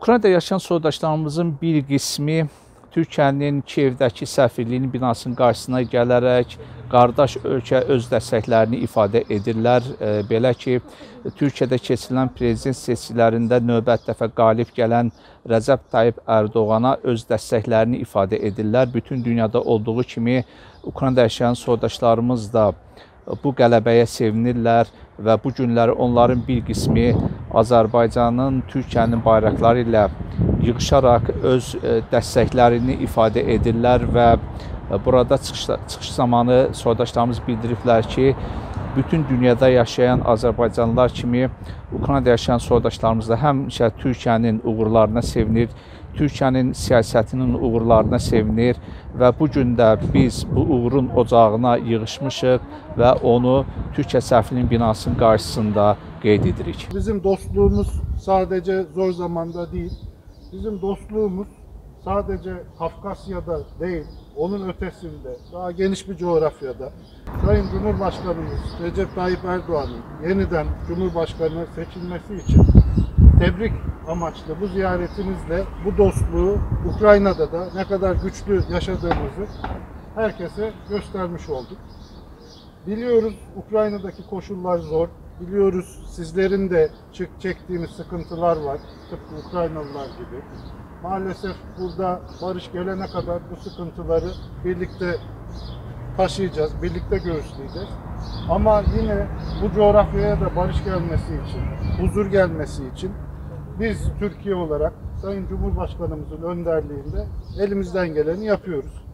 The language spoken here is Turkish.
Ukraynada yaşayan soydaşlarımızın bir qismi Türkiyənin Kiyevdəki səfirliyinin binasının qarşısına gələrək qardaş ölkə öz dəstəklərini ifadə edirlər. Belə ki, Türkiyədə keçirilən prezident seçkilərində növbət dəfə qalib gələn Recep Tayyip Erdoğana öz dəstəklərini ifadə edirlər. Bütün dünyada olduğu kimi Ukraynada yaşayan soydaşlarımız da bu qələbəyə sevinirlər və bu günləri onların bir qismi Azərbaycanın, Türkiyənin bayraqları ilə yığışaraq öz dəstəklərini ifadə edirlər və burada çıxış zamanı soydaşlarımız bildiriblər ki, bütün dünyada yaşayan Azərbaycanlılar kimi Ukraynada yaşayan soydaşlarımız da həmişə Türkiyənin uğurlarına sevinir, Türkiyənin siyasətinin uğurlarına sevinir və bu gün də biz bu uğurun ocağına yığışmışıq və onu Türkiyə səfirliyinin binasının qarşısında qeyd edirik. Bizim dostluğumuz sadəcə zor zamanda deyil, bizim dostluğumuz sadəcə Kafkasya'da deyil, onun ötesinde, daha geniş bir coğrafyada. Sayın Cumhurbaşkanımız Recep Tayyip Erdoğan'ın yeniden Cumhurbaşkanı seçilmesi için tebrik amaçlı bu ziyaretinizle bu dostluğu Ukrayna'da da ne kadar güçlü yaşadığımızı herkese göstermiş olduk. Biliyoruz Ukrayna'daki koşullar zor, biliyoruz sizlerin de çektiğiniz sıkıntılar var, tıpkı Ukraynalılar gibi. Maalesef burada barış gelene kadar bu sıkıntıları birlikte taşıyacağız, birlikte göğüsleyeceğiz. Ama yine bu coğrafyaya da barış gelmesi için, huzur gelmesi için biz Türkiye olarak Sayın Cumhurbaşkanımızın önderliğinde elimizden geleni yapıyoruz.